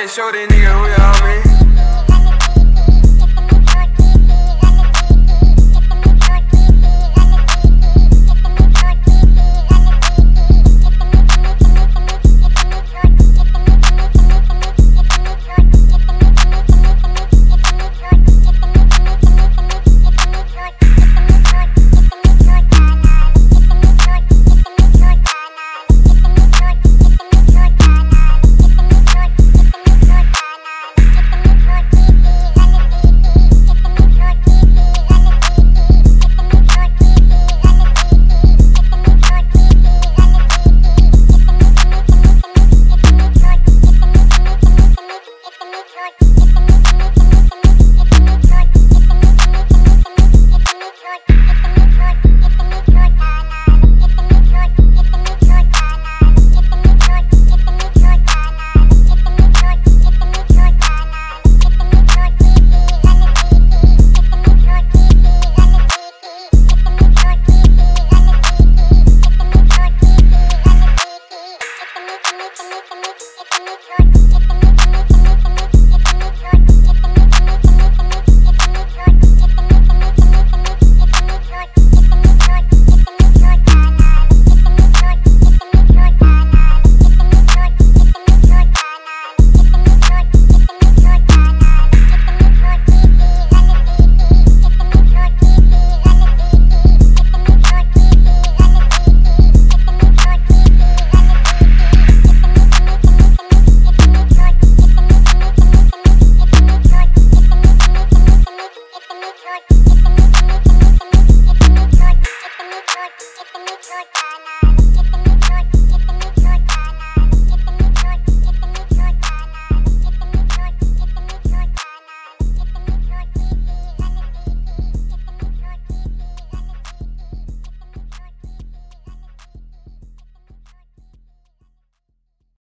ain't show this nigga who you are.